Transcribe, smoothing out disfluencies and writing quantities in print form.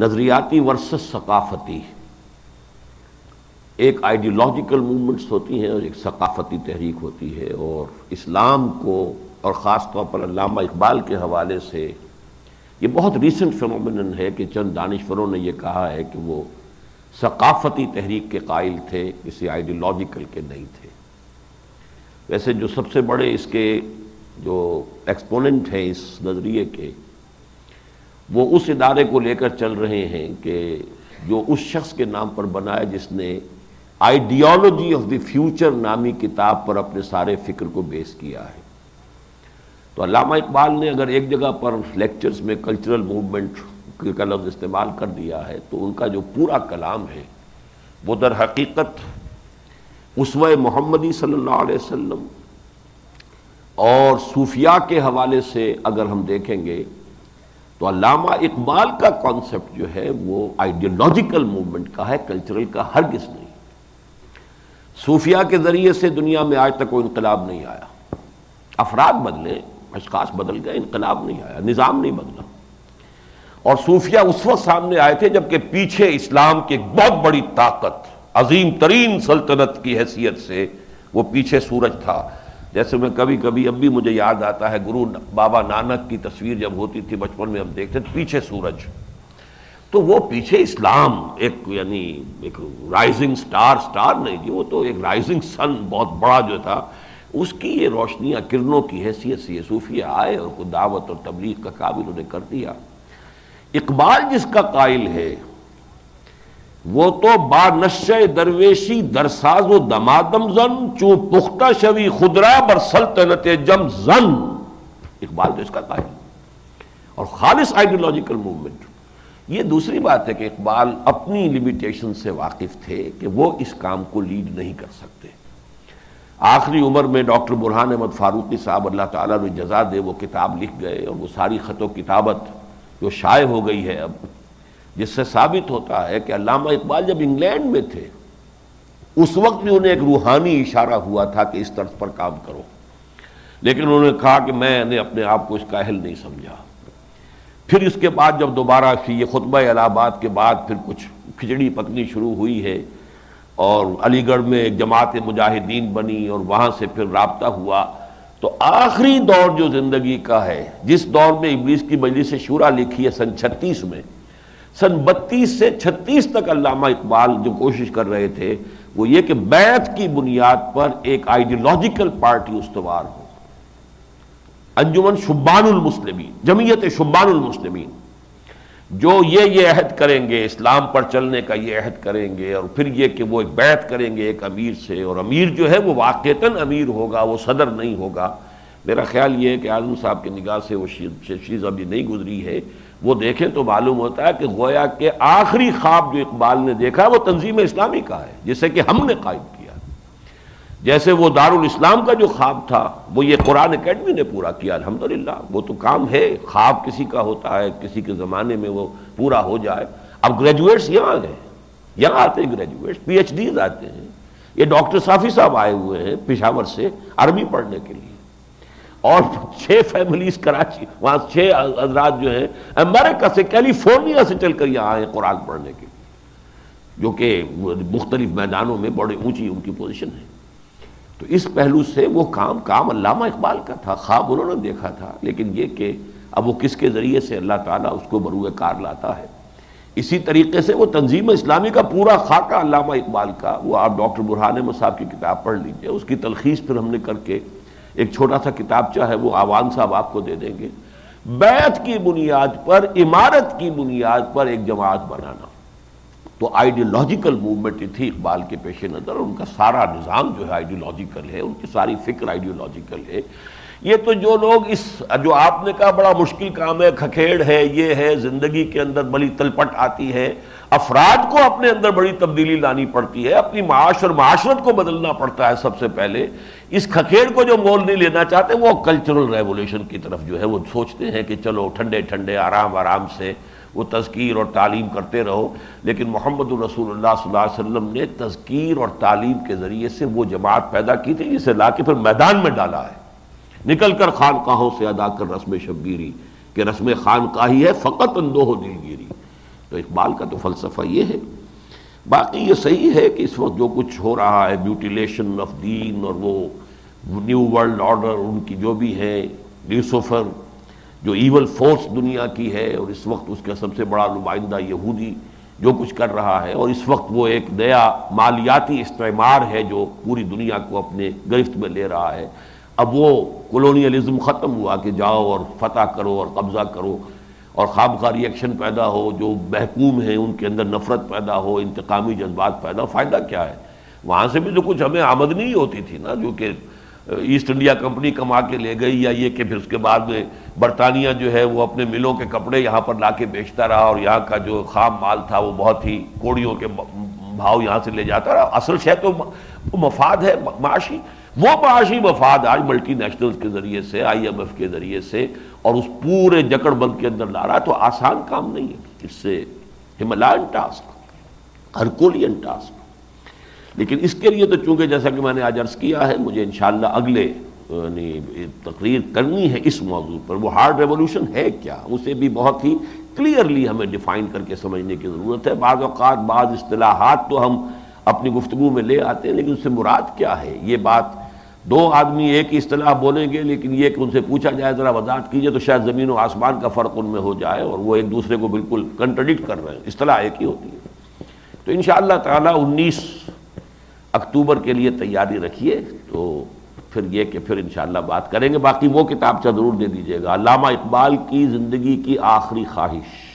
नज़रियाती versus सकाफ़ती, एक ideological movements होती हैं और एक सकाफ़ती तहरीक होती है। और इस्लाम को और ख़ास तौर पर अल्लामा इकबाल के हवाले से ये बहुत रीसेंट फिनोमेनन है कि चंद दानिश्वरों ने यह कहा है कि वो सकाफ़ती तहरीक के कायल थे, किसी आइडियोलॉजिकल के नहीं थे। वैसे जो सबसे बड़े इसके जो एक्सपोनेंट हैं इस नज़रिए के, वो उस इदारे को लेकर चल रहे हैं कि जो उस शख्स के नाम पर बना है जिसने आइडियोलॉजी ऑफ द फ्यूचर नामी किताब पर अपने सारे फ़िक्र को बेस किया है। तो अल्लामा इकबाल ने अगर एक जगह पर लेक्चर्स में कल्चरल मूवमेंट का लफ्ज़ इस्तेमाल कर दिया है तो उनका जो पूरा कलाम है वो दर हकीकत उसवा मोहम्मदी सल्लल्लाहु अलैहि वसल्लम और सूफिया के हवाले से अगर हम देखेंगे तो अल्लामा इकबाल का कॉन्सेप्ट जो है वो आइडियोलॉजिकल मूवमेंट का है, कल्चरल का हरगिज़ नहीं। सूफिया के ज़रिए से दुनिया में आज तक कोई इनकलाब नहीं आया, अफराद बदले, अशख़ास बदल गए, इनकलाब नहीं आया, निज़ाम नहीं बदला। और सूफिया उस वक्त सामने आए थे जबकि पीछे इस्लाम की एक बहुत बड़ी ताकत, अजीम तरीन सल्तनत की हैसियत से वो पीछे सूरज था। जैसे मैं कभी कभी अब भी मुझे याद आता है गुरु बाबा नानक की तस्वीर जब होती थी बचपन में, हम देखते थे पीछे सूरज, तो वो पीछे इस्लाम एक यानी एक राइजिंग स्टार नहीं थी, वो तो एक राइजिंग सन बहुत बड़ा जो था, उसकी ये रोशनियाँ किरणों की हैसियत से ये सूफिया आए और को दावत और तबलीग का काबिल उन्हें कर दिया। इकबाल जिसका कायल है वो तो बानश्य दरवेशी दरसाज व दमादम जन चू पुख्ता शवी खुदरा बर सल्तनत जम जन, इकबाल तो इसका कायल और खालिस आइडियोलॉजिकल मूवमेंट। ये दूसरी बात है कि इकबाल अपनी लिमिटेशन से वाकिफ थे कि वो इस काम को लीड नहीं कर सकते। आखिरी उम्र में डॉक्टर बुरहान अहमद फारूकी साहब अल्लाह ताला ने जज़ा दे वो किताब लिख गए और वो सारी ख़तो किताबत जो शाये हो गई है अब, जिससे साबित होता है कि अल्लामा इकबाल जब इंग्लैंड में थे उस वक्त भी उन्हें एक रूहानी इशारा हुआ था कि इस तर्ज पर काम करो, लेकिन उन्होंने कहा कि मैंने अपने आप को इसका अहल नहीं समझा। फिर इसके बाद जब दोबारा ये खुतबा इलाहाबाद के बाद फिर कुछ खिचड़ी पकनी शुरू हुई है और अलीगढ़ में एक जमात मुजाहिदीन बनी और वहाँ से फिर राब्ता हुआ, तो आखिरी दौर जो ज़िंदगी का है, जिस दौर में इब्लीस की मजलिस शूरा लिखी है सन 36 में, सन 32 से 36 तक अल्लामा इकबाल जो कोशिश कर रहे थे वो ये कि बैत की बुनियाद पर एक आइडियोलॉजिकल पार्टी उस्तवार हो, अंजुमन शुब्बानुल मुस्लिमीन, जमीयत शुब्बानुल मुस्लिमीन, जो ये अहद करेंगे इस्लाम पर चलने का, ये अहद करेंगे और फिर ये कि वो एक बैत करेंगे एक अमीर से, और अमीर जो है वो वाक़तन अमीर होगा, वो सदर नहीं होगा। मेरा ख्याल ये है कि आलम साहब की निगाह से वो चीज़ अभी नहीं गुजरी है, वो देखें तो मालूम होता है कि गोया के आखिरी ख्वाब जो इकबाल ने देखा वो तंजीम इस्लामी का है जिसे कि हमने कायम किया। जैसे वो दारुल इस्लाम का जो ख्वाब था वो ये कुरान एकेडमी ने पूरा किया अल्हम्दुलिल्लाह। वो तो काम है, ख्वाब किसी का होता है, किसी के ज़माने में वो पूरा हो जाए। अब ग्रेजुएट्स यहाँ गए, यहाँ आते हैं ग्रेजुएट्स, PhDs आते हैं। ये डॉक्टर साफ़ी साहब आए हुए हैं पेशावर से अरबी पढ़ने के लिए, और 6 फैमिलीज कराची, वहाँ 6 हजरात जो हैं अमेरिका से कैलिफोर्निया से चलकर यहाँ आए कुरान पढ़ने के, जो कि मुख्तलिफ मैदानों में बड़े ऊंची उनकी पोजीशन है। तो इस पहलू से वो काम अल्लामा इकबाल का था, ख्वाब उन्होंने देखा था, लेकिन ये कि अब वो किसके ज़रिए से अल्लाह ताला उसको बरूए कार लाता है। इसी तरीके से वो तंजीम इस्लामी का पूरा खाका अल्लामा इकबाल का, वो आप डॉक्टर बुरहान अहमद साहब की किताब पढ़ लीजिए, उसकी तलखीस फिर हमने करके एक छोटा सा किताबचा है वो आवान साहब आपको दे देंगे। बैत की बुनियाद पर, इमारत की बुनियाद पर एक जमात बनाना तो आइडियोलॉजिकल मूवमेंट थी इकबाल के पेश नज़र। उनका सारा निज़ाम जो है आइडियोलॉजिकल है, उनकी सारी फ़िक्र आइडियोलॉजिकल है। ये तो जो लोग इस जो आपने कहा बड़ा मुश्किल काम है, खखेड़ है, ये है, ज़िंदगी के अंदर बड़ी तलपट आती है, अफराद को अपने अंदर बड़ी तब्दीली लानी पड़ती है, अपनी माश और माशरत को बदलना पड़ता है सबसे पहले। इस खखेड़ को जो मोल नहीं लेना चाहते वो कल्चरल रेवोल्यूशन की तरफ जो है वो सोचते हैं कि चलो ठंडे ठंडे आराम आराम से वो तज़कीर और तालीम करते रहो। लेकिन मोहम्मद रसूलुल्लाह सल्लल्लाहु अलैहि वसल्लम ने तज़कीर और तालीम के ज़रिए से वो जमात पैदा की थी जिसे ला के फिर मैदान में डाला है, निकल कर खानकाहों से अदा कर रस्म शबगीरी के रस्म खानकाही है, फ़कत अंदोह दिलगिरी। तो इकबाल का तो फलसफा ये है। बाकी ये सही है कि इस वक्त जो कुछ हो रहा है, म्यूटिलेशन ऑफ दीन और वो न्यू वर्ल्ड ऑर्डर, उनकी जो भी है लूसिफर जो ईवल फोर्स दुनिया की है, और इस वक्त उसका सबसे बड़ा नुमाइंदा यहूदी जो कुछ कर रहा है, और इस वक्त वो एक नया मालियाती इस्तेमार है जो पूरी दुनिया को अपने गिरफ्त में ले रहा है। अब वो कॉलोनियलिज्म ख़त्म हुआ कि जाओ और फतह करो और कब्ज़ा करो और खामखा रिएक्शन पैदा हो, जो महकूम हैं उनके अंदर नफरत पैदा हो, इंतकामी जज्बात पैदा हो। फ़ायदा क्या है? वहाँ से भी तो कुछ हमें आमदनी ही होती थी ना, जो कि ईस्ट इंडिया कंपनी कमा के ले गई, या ये कि फिर उसके बाद में बरतानिया जो है वो अपने मिलों के कपड़े यहाँ पर ला के बेचता रहा और यहाँ का जो खाम माल था वो बहुत ही कोड़ियों के भाव यहाँ से ले जाता रहा। असल शय तो मफाद है माशी, वो माशी मफाद आज मल्टीनेशनल्स के ज़रिए से, IMF के ज़रिए से और उस पूरे जकड़बंद के अंदर ला रहा। तो आसान काम नहीं है, इससे हिमालयन टास्क, हरकोलियन टास्क। लेकिन इसके लिए तो चूंकि जैसा कि मैंने आज अर्ज़ किया है, मुझे इंशाअल्लाह अगले तकरीर करनी है इस मौजू पर, वो हार्ड रेवोल्यूशन है क्या, उसे भी बहुत ही क्लियरली हमें डिफ़ाइन करके समझने की ज़रूरत है। बाज़ औक़ात बाज़ इस्तिलाहात तो हम अपनी गुफ्तगू में ले आते हैं, लेकिन उससे मुराद क्या है, ये बात दो आदमी एक ही इस्तिलाह बोलेंगे लेकिन ये कि उनसे पूछा जाए ज़रा वजाहत कीजिए तो शायद ज़मीन और आसमान का फ़र्क उनमें हो जाए और वो एक दूसरे को बिल्कुल कंट्रडिक्ट कर रहे हैं। इस्तिलाह एक ही होती है। तो इंशाअल्लाह ताला 19 अक्टूबर के लिए तैयारी रखिए, तो फिर ये कि फिर इंशाअल्लाह बात करेंगे। बाकी वो किताबचा ज़रूर दे दीजिएगा, अल्लामा इकबाल की ज़िंदगी की आखिरी ख्वाहिश।